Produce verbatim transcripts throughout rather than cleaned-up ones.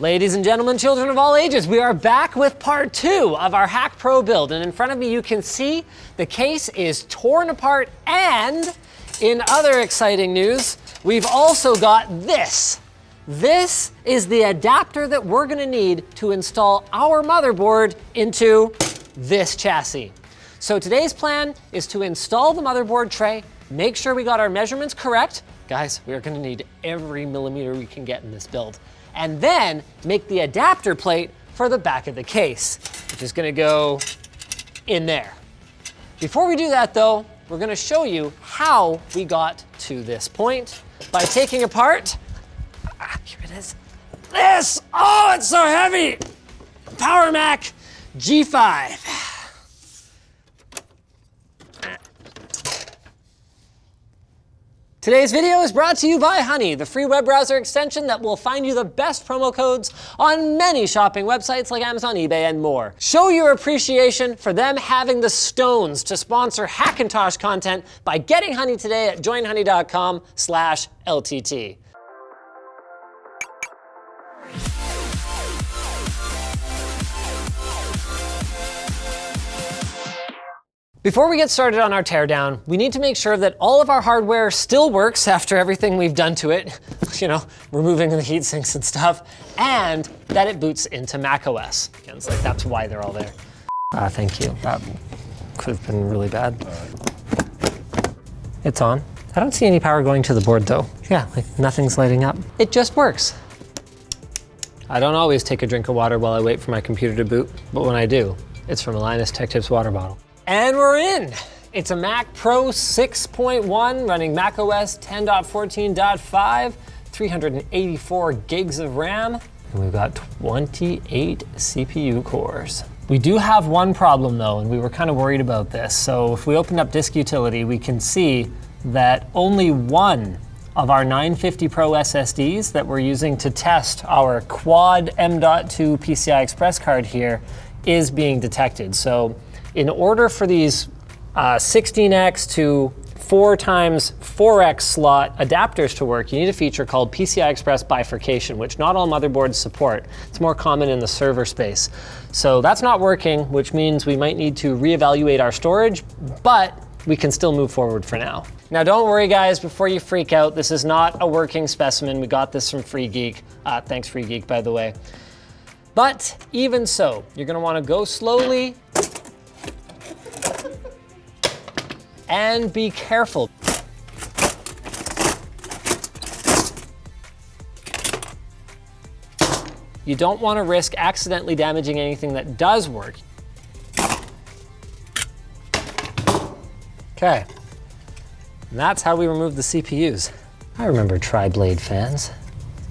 Ladies and gentlemen, children of all ages, we are back with part two of our Hack Pro build. And in front of me, you can see the case is torn apart. And in other exciting news, we've also got this. This is the adapter that we're gonna need to install our motherboard into this chassis. So today's plan is to install the motherboard tray, make sure we got our measurements correct. Guys, we are gonna need every millimeter we can get in this build. And then make the adapter plate for the back of the case, which is gonna go in there. Before we do that though, we're gonna show you how we got to this point by taking apart, ah, here it is, this, oh, it's so heavy, Power Mac G five. Today's video is brought to you by Honey, the free web browser extension that will find you the best promo codes on many shopping websites like Amazon, eBay, and more. Show your appreciation for them having the stones to sponsor Hackintosh content by getting Honey today at join honey dot com slash L T T. Before we get started on our teardown, we need to make sure that all of our hardware still works after everything we've done to it, you know, removing the heat sinks and stuff, and that it boots into macOS. Again, it's like, that's why they're all there. Ah, uh, thank you. That could have been really bad. It's on. I don't see any power going to the board though. Yeah, like nothing's lighting up. It just works. I don't always take a drink of water while I wait for my computer to boot, but when I do, it's from a Linus Tech Tips water bottle. And we're in. It's a Mac Pro six point one running macOS ten point fourteen point five, three hundred eighty-four gigs of RAM, and we've got twenty-eight C P U cores. We do have one problem though, and we were kind of worried about this. So if we open up Disk Utility, we can see that only one of our nine fifty Pro S S Ds that we're using to test our quad M dot two P C I Express card here is being detected. So in order for these uh, sixteen X to four times four X slot adapters to work, you need a feature called P C I Express bifurcation, which not all motherboards support. It's more common in the server space. So that's not working, which means we might need to reevaluate our storage, but we can still move forward for now. Now don't worry guys, before you freak out, this is not a working specimen. We got this from Free Geek. Uh, thanks Free Geek, by the way. But even so, you're gonna wanna go slowly, and be careful. You don't want to risk accidentally damaging anything that does work. Okay, and that's how we remove the C P Us. I remember tri-blade fans.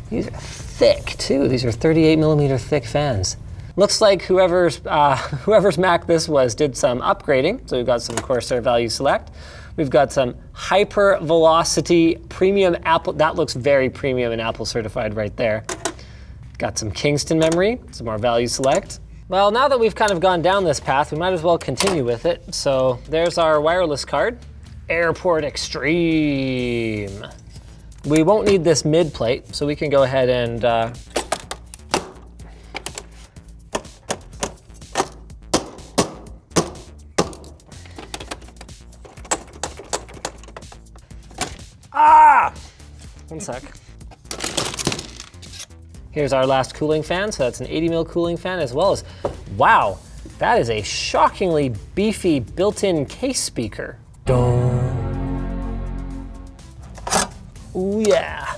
These are thick too. These are thirty-eight millimeter thick fans. Looks like whoever's, uh, whoever's Mac this was did some upgrading. So we've got some Corsair Value Select. We've got some Hyper Velocity Premium Apple. That looks very premium and Apple certified right there. Got some Kingston memory, some more Value Select. Well, now that we've kind of gone down this path, we might as well continue with it. So there's our wireless card, Airport Extreme. We won't need this mid plate, so we can go ahead and uh, one sec. Here's our last cooling fan. So that's an eighty mil cooling fan, as well as, wow, that is a shockingly beefy built-in case speaker. Ooh yeah,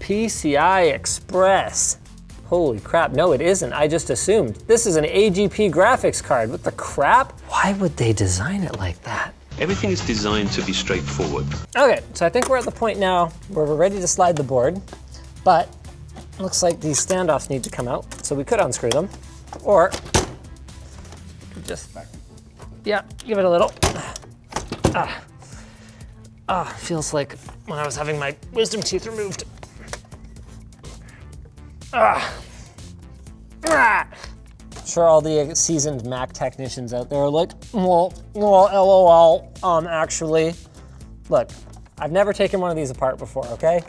P C I Express. Holy crap, no it isn't, I just assumed. This is an A G P graphics card, what the crap? Why would they design it like that? Everything is designed to be straightforward. Okay, so I think we're at the point now where we're ready to slide the board, but looks like these standoffs need to come out, so we could unscrew them, or just, yeah, give it a little. Ah, ah, feels like when I was having my wisdom teeth removed. Ah, ah. Sure, all the seasoned Mac technicians out there are like, well, well, lol, um, actually. Look, I've never taken one of these apart before, okay?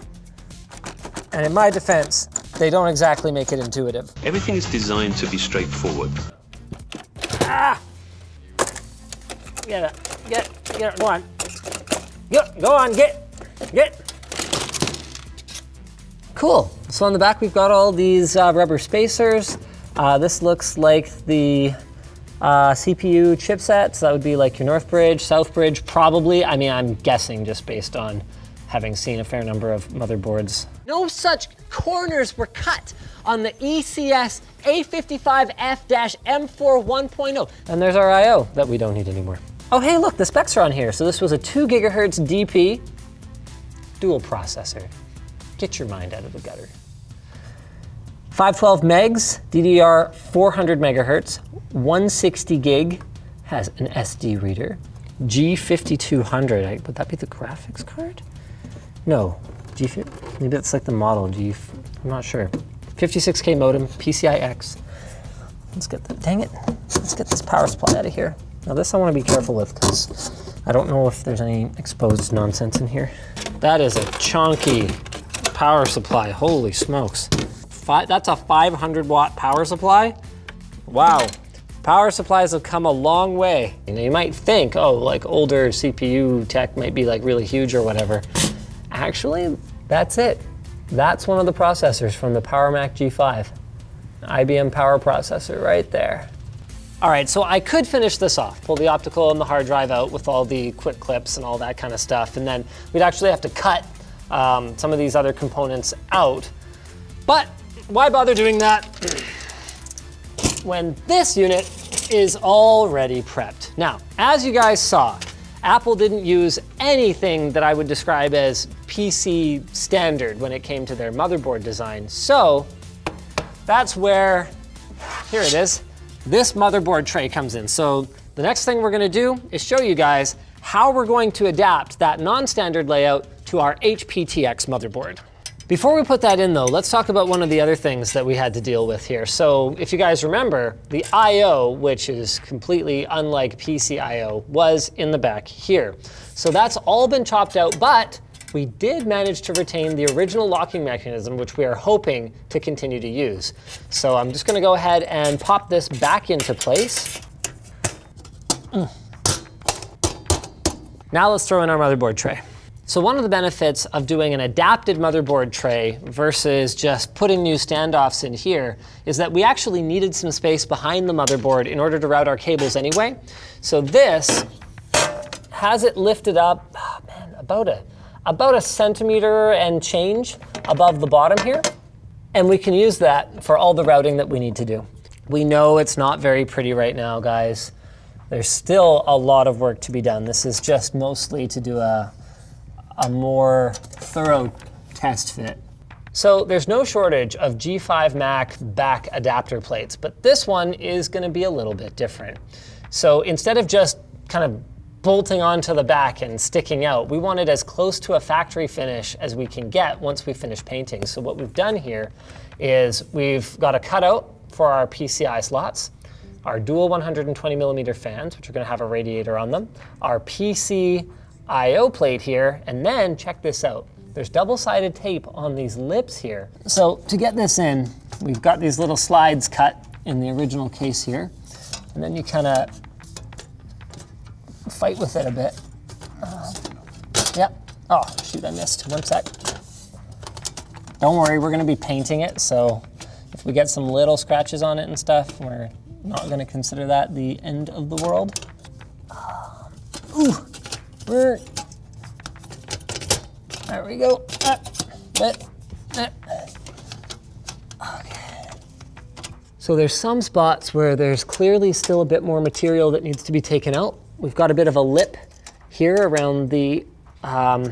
And in my defense, they don't exactly make it intuitive. Everything is designed to be straightforward. Ah! Get it, get it, get it, go on. Get, go on, get, get. Cool, so on the back we've got all these uh, rubber spacers. Uh, this looks like the uh, C P U chipset, so that would be like your Northbridge, Southbridge, probably. I mean, I'm guessing just based on having seen a fair number of motherboards. No such corners were cut on the E C S A fifty-five F M four one point oh. And there's our I O that we don't need anymore. Oh, hey, look, the specs are on here. So this was a two gigahertz D P, dual processor. Get your mind out of the gutter. five twelve megs, D D R four hundred megahertz, one sixty gig, has an S D reader. G fifty-two hundred, would that be the graphics card? No, G, maybe it's like the model, G, I'm not sure. fifty-six K modem, P C I X. Let's get the, dang it, let's get this power supply out of here. Now this I want to be careful with because I don't know if there's any exposed nonsense in here. That is a chonky power supply, holy smokes. Five, that's a five hundred watt power supply? Wow. Power supplies have come a long way. You know, you might think, oh, like older C P U tech might be like really huge or whatever. Actually, that's it. That's one of the processors from the Power Mac G five. I B M power processor right there. All right, so I could finish this off, pull the optical and the hard drive out with all the quick clips and all that kind of stuff, and then we'd actually have to cut um, some of these other components out. But why bother doing that when this unit is already prepped? Now, as you guys saw, Apple didn't use anything that I would describe as P C standard when it came to their motherboard design. So that's where, here it is, this motherboard tray comes in. So the next thing we're gonna do is show you guys how we're going to adapt that non-standard layout to our H P T X motherboard. Before we put that in though, let's talk about one of the other things that we had to deal with here. So if you guys remember, the I O, which is completely unlike P C I O, was in the back here. So that's all been chopped out, but we did manage to retain the original locking mechanism, which we are hoping to continue to use. So I'm just gonna go ahead and pop this back into place. Mm. Now let's throw in our motherboard tray. So one of the benefits of doing an adapted motherboard tray versus just putting new standoffs in here is that we actually needed some space behind the motherboard in order to route our cables anyway. So this has it lifted up, oh man, about a, about a centimeter and change above the bottom here. And we can use that for all the routing that we need to do. We know it's not very pretty right now, guys. There's still a lot of work to be done. This is just mostly to do a a more thorough test fit. So there's no shortage of G five Mac back adapter plates, but this one is gonna be a little bit different. So instead of just kind of bolting onto the back and sticking out, we want it as close to a factory finish as we can get once we finish painting. So what we've done here is we've got a cutout for our P C I slots, our dual one hundred twenty millimeter fans, which are gonna have a radiator on them, our P C I O plate here, and then check this out. There's double-sided tape on these lips here. So to get this in, we've got these little slides cut in the original case here, and then you kind of fight with it a bit. Uh, yep. Oh, shoot, I missed. One sec. Don't worry, we're gonna be painting it, so if we get some little scratches on it and stuff, we're not gonna consider that the end of the world. Uh, ooh. There we go. Okay. So there's some spots where there's clearly still a bit more material that needs to be taken out. We've got a bit of a lip here around the um,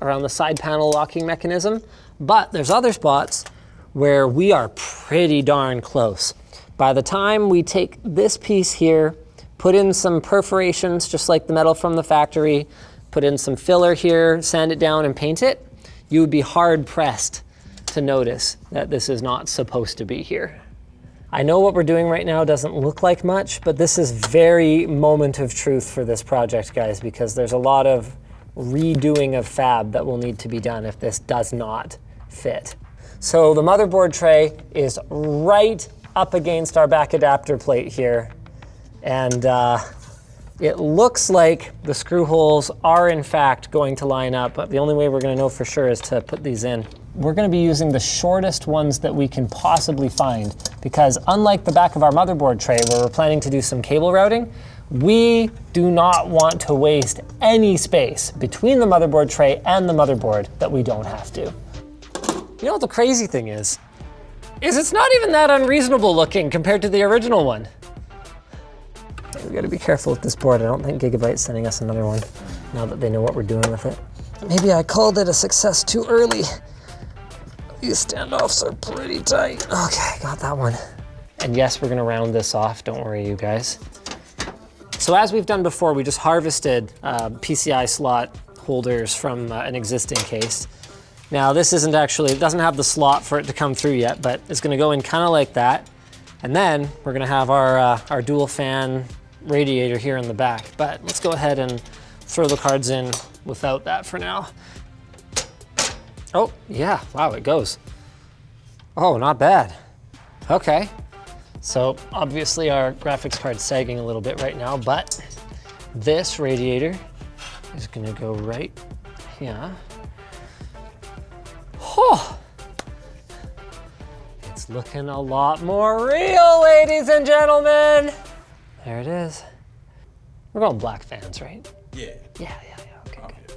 around the side panel locking mechanism, but there's other spots where we are pretty darn close. By the time we take this piece here, put in some perforations, just like the metal from the factory, put in some filler here, sand it down and paint it, you would be hard pressed to notice that this is not supposed to be here. I know what we're doing right now doesn't look like much, but this is very moment of truth for this project, guys, because there's a lot of redoing of fab that will need to be done if this does not fit. So the motherboard tray is right up against our back adapter plate here. And uh, it looks like the screw holes are in fact going to line up, but the only way we're gonna know for sure is to put these in. We're gonna be using the shortest ones that we can possibly find, because unlike the back of our motherboard tray where we're planning to do some cable routing, we do not want to waste any space between the motherboard tray and the motherboard that we don't have to. You know what the crazy thing is? Is it's not even that unreasonable looking compared to the original one. We gotta be careful with this board. I don't think Gigabyte's sending us another one now that they know what we're doing with it. Maybe I called it a success too early. These standoffs are pretty tight. Okay, got that one. And yes, we're gonna round this off. Don't worry, you guys. So as we've done before, we just harvested uh, P C I slot holders from uh, an existing case. Now this isn't actually, it doesn't have the slot for it to come through yet, but it's gonna go in kinda like that. And then we're gonna have our, uh, our dual fan radiator here in the back, but let's go ahead and throw the cards in without that for now. Oh yeah, wow, it goes. Oh, not bad. Okay, so obviously our graphics card's sagging a little bit right now, but this radiator is gonna go right here. Oh, it's looking a lot more real, ladies and gentlemen. There it is. We're going black fans, right? Yeah. Yeah, yeah, yeah, okay, okay. Good.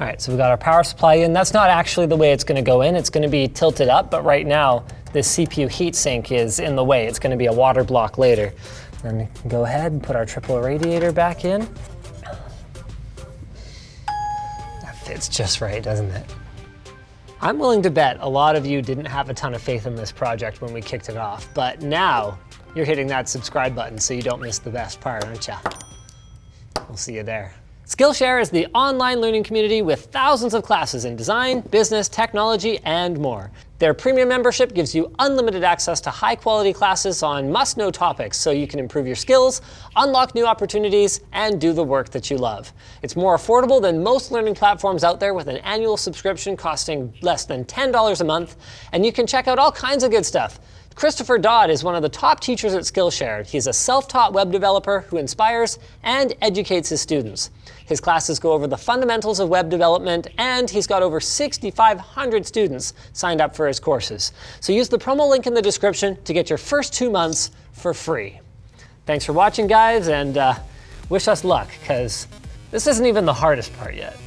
All right, so we got our power supply in. That's not actually the way it's gonna go in. It's gonna be tilted up, but right now, this C P U heatsink is in the way. It's gonna be a water block later. Then we can go ahead and put our triple radiator back in. That fits just right, doesn't it? I'm willing to bet a lot of you didn't have a ton of faith in this project when we kicked it off, but now, you're hitting that subscribe button so you don't miss the best part, aren't ya? We'll see you there. Skillshare is the online learning community with thousands of classes in design, business, technology, and more. Their premium membership gives you unlimited access to high-quality classes on must-know topics so you can improve your skills, unlock new opportunities, and do the work that you love. It's more affordable than most learning platforms out there, with an annual subscription costing less than ten dollars a month, and you can check out all kinds of good stuff. Christopher Dodd is one of the top teachers at Skillshare. He's a self-taught web developer who inspires and educates his students. His classes go over the fundamentals of web development, and he's got over six thousand five hundred students signed up for his courses. So use the promo link in the description to get your first two months for free. Thanks for watching, guys, and uh, wish us luck, because this isn't even the hardest part yet.